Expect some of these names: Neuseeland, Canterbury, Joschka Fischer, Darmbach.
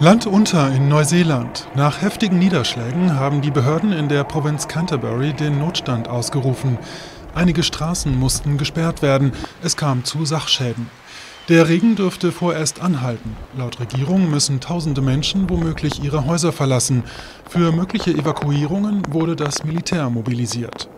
Landunter in Neuseeland. Nach heftigen Niederschlägen haben die Behörden in der Provinz Canterbury den Notstand ausgerufen. Einige Straßen mussten gesperrt werden. Es kam zu Sachschäden. Der Regen dürfte vorerst anhalten. Laut Regierung müssen tausende Menschen womöglich ihre Häuser verlassen. Für mögliche Evakuierungen wurde das Militär mobilisiert.